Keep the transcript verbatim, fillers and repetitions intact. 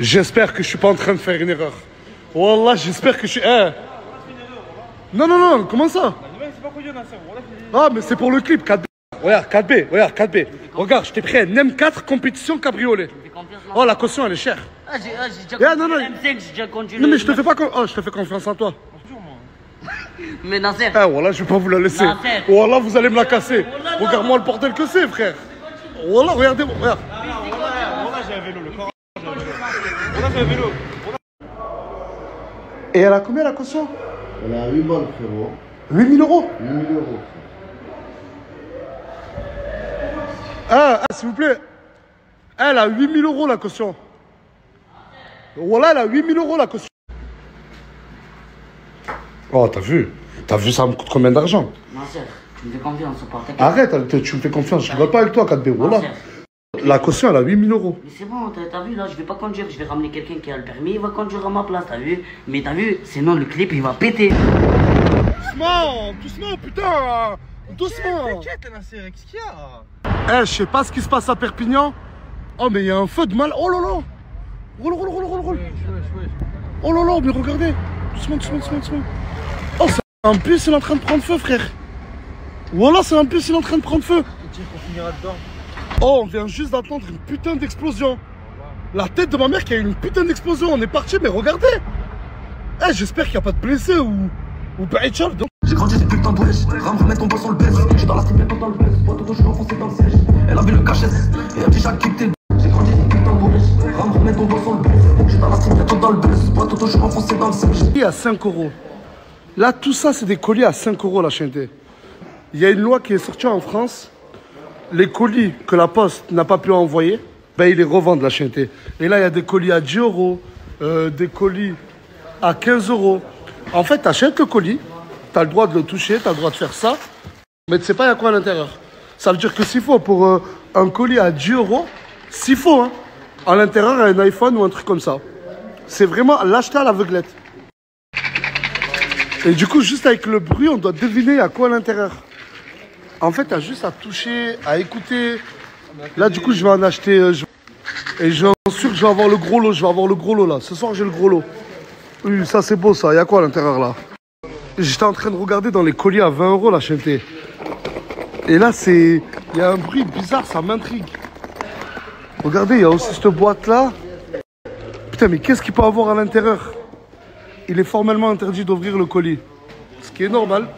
J'espère que je ne suis pas en train de faire une erreur. Wallah, j'espère que je suis... Eh. Non, non, non, comment ça? Ah, mais c'est pour le clip, quatre B. Regarde, quatre B, regarde, quatre B. Regarde, je t'ai pris un M quatre compétition cabriolet. Oh, la caution, elle est chère. Ah, j'ai déjà conduit M cinq, j'ai déjà conduit... Non, mais je te fais pas... Oh, je te fais confiance en toi. Mais Nasser... Eh, voilà, je vais pas vous la laisser. Voilà, vous allez me la casser. Regarde-moi le bordel que c'est, frère. Voilà, regardez-moi, regarde. Voilà, j'ai un vélo, le corps. Voilà, j'ai un vélo. Et elle a combien la caution? Elle a huit balles, frérot. huit mille euros? huit mille euros. Ah, ah s'il vous plaît. Elle a huit mille euros la caution. Voilà, elle a huit mille euros la caution. Oh, t'as vu? T'as vu, ça me coûte combien d'argent? Nasser, tu me fais confiance, on partait. Arrête, tu me fais confiance, je ne rigole pas avec toi, quatre B. Voilà. La caution, elle a huit mille euros. Mais c'est bon, t'as vu, là, je vais pas conduire. Je vais ramener quelqu'un qui a le permis, il va conduire à ma place, t'as vu? Mais t'as vu, sinon le clip, il va péter. Doucement, doucement, putain. Doucement. T'inquiète, Nasser, qu'est-ce qu'il y a? Eh, je sais pas ce qui se passe à Perpignan. Oh, mais il y a un feu de mal. Oh là là. Roule, roule, roule, roule, roule. Oh là là, mais regardez. Doucement, doucement, doucement, doucement. Oh, c'est un bus, il est en train de prendre feu, frère. Voilà, c'est un bus, il est en train de prendre feu. Je te dis qu'on finira dedans. Oh, on vient juste d'attendre une putain d'explosion. La tête de ma mère qui a eu une putain d'explosion. On est parti, mais regardez. Eh, j'espère qu'il n'y a pas de blessés ou... Ou pas être chargé. J'ai grandi depuis le temps d'ouest. Rame, remets ton bol sur le baisse. Je suis dans la stream, mais pas dans le baisse. Moi, tout je suis enfoncé dans le siège. Elle a vu le cachet. Et a déjà quitté. J'ai grandi depuis le temps d'ouest. Rame, remets ton bol sur le baisse. Je suis dans la stream, mais pas dans le baisse. Moi, tout je suis enfoncé dans le siège. Il y a cinq euros. Là, tout ça, c'est des colis à cinq euros, la chaîne. Il y a une loi qui est sortie en France. Les colis que la poste n'a pas pu envoyer, ben ils les revendent la chaîneté. Et là, il y a des colis à dix euros, euh, des colis à quinze euros. En fait, tu achètes le colis, tu as le droit de le toucher, tu as le droit de faire ça, mais tu ne sais pas il y a quoi à l'intérieur. Ça veut dire que s'il faut, pour euh, un colis à dix euros, s'il faut, hein, à l'intérieur, il y a un iPhone ou un truc comme ça. C'est vraiment l'acheter à l'aveuglette. Et du coup, juste avec le bruit, on doit deviner il y a quoi à l'intérieur. En fait, t'as juste à toucher, à écouter. Là, du coup, je vais en acheter. Je... Et je suis sûr que je vais avoir le gros lot. Je vais avoir le gros lot là. Ce soir, j'ai le gros lot. Oui, ça, c'est beau ça. Il y a quoi à l'intérieur là? J'étais en train de regarder dans les colliers à vingt euros la chaîneté. Et là, c'est. Il y a un bruit bizarre, ça m'intrigue. Regardez, il y a aussi cette boîte là. Putain, mais qu'est-ce qu'il peut avoir à l'intérieur? Il est formellement interdit d'ouvrir le colis. Ce qui est normal.